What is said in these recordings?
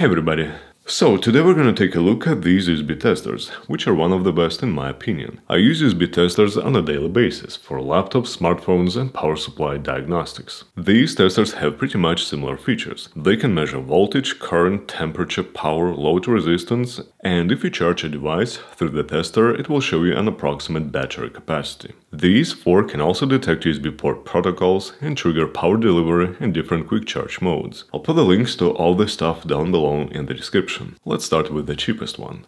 Hey everybody! So, today we're gonna take a look at these USB testers, which are one of the best in my opinion. I use USB testers on a daily basis for laptops, smartphones and power supply diagnostics. These testers have pretty much similar features. They can measure voltage, current, temperature, power, load resistance, and if you charge a device through the tester, it will show you an approximate battery capacity. These four can also detect USB port protocols and trigger power delivery in different quick charge modes. I'll put the links to all this stuff down below in the description. Let's start with the cheapest one.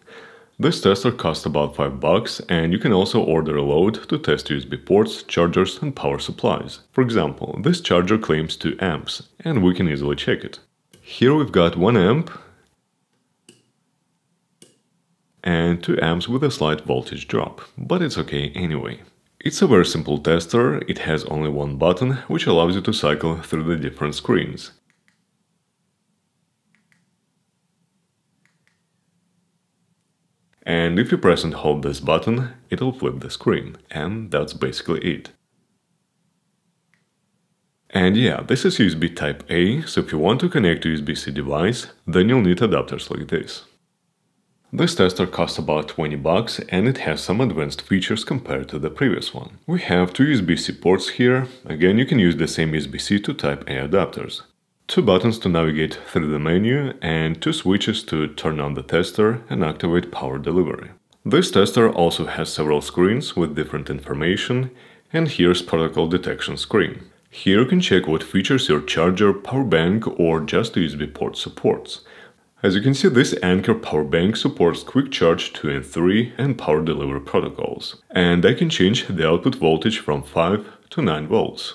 This tester costs about $5 and you can also order a load to test USB ports, chargers and power supplies. For example, this charger claims 2 amps and we can easily check it. Here we've got 1 amp and 2 amps with a slight voltage drop, but it's okay anyway. It's a very simple tester, it has only one button, which allows you to cycle through the different screens. And if you press and hold this button, it'll flip the screen. And that's basically it. And yeah, this is USB Type-A, so if you want to connect to USB-C device, then you'll need adapters like this. This tester costs about $20 and it has some advanced features compared to the previous one. We have 2 USB-C ports here, again you can use the same USB-C to Type-A adapters. 2 buttons to navigate through the menu and 2 switches to turn on the tester and activate power delivery. This tester also has several screens with different information and here's protocol detection screen. Here you can check what features your charger, power bank or just USB port supports. As you can see, this Anker power bank supports Quick Charge 2 and 3 and power delivery protocols. And I can change the output voltage from 5 to 9 volts.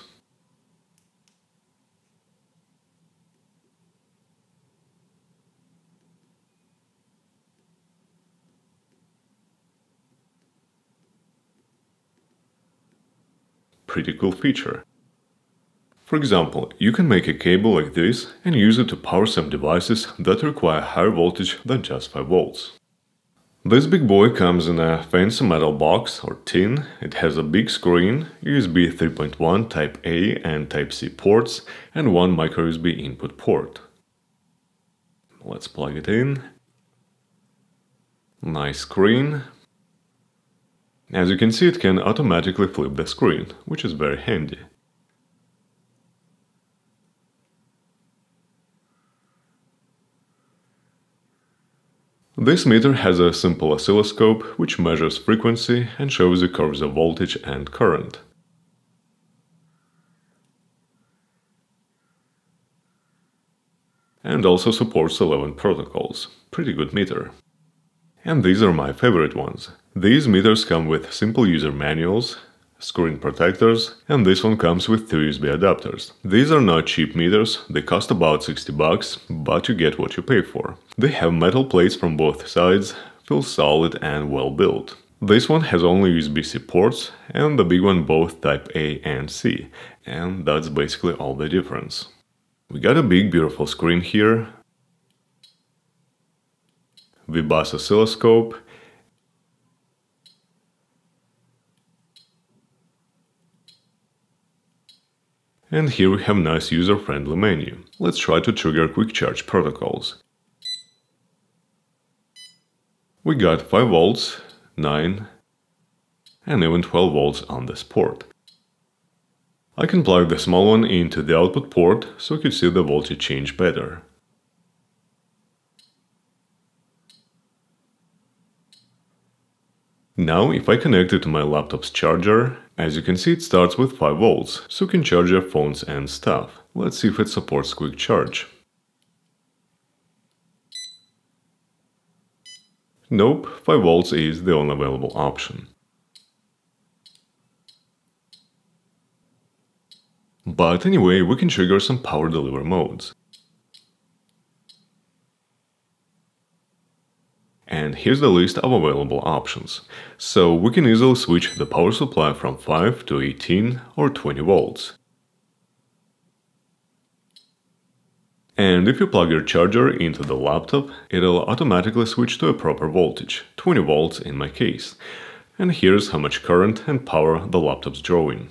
Pretty cool feature. For example, you can make a cable like this and use it to power some devices that require higher voltage than just 5 volts. This big boy comes in a fancy metal box or tin, it has a big screen, USB 3.1 Type-A and Type-C ports and 1 micro-USB input port. Let's plug it in. Nice screen. As you can see, it can automatically flip the screen, which is very handy. This meter has a simple oscilloscope, which measures frequency and shows the curves of voltage and current. And also supports 11 protocols. Pretty good meter. And these are my favorite ones. These meters come with simple user manuals, screen protectors, and this one comes with 2 USB adapters. These are not cheap meters, they cost about $60, but you get what you pay for. They have metal plates from both sides, feel solid and well built. This one has only USB-C ports, and the big one both Type A and C, and that's basically all the difference. We got a big beautiful screen here, VBUS oscilloscope, and here we have a nice user-friendly menu. Let's try to trigger quick charge protocols. We got 5 volts, 9, and even 12 volts on this port. I can plug the small one into the output port so you can see the voltage change better. Now, if I connect it to my laptop's charger, as you can see, it starts with 5 volts, so you can charge your phones and stuff. Let's see if it supports quick charge. Nope, 5 volts is the only available option. But anyway, we can trigger some power delivery modes. And here's the list of available options. So we can easily switch the power supply from 5 to 18 or 20 volts. And if you plug your charger into the laptop, it'll automatically switch to a proper voltage, 20 volts in my case. And here's how much current and power the laptop's drawing.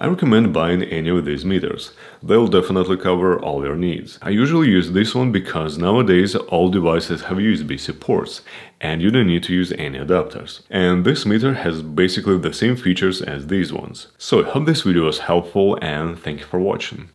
I recommend buying any of these meters. They'll definitely cover all your needs. I usually use this one because nowadays all devices have USB supports and you don't need to use any adapters. And this meter has basically the same features as these ones. So I hope this video was helpful and thank you for watching.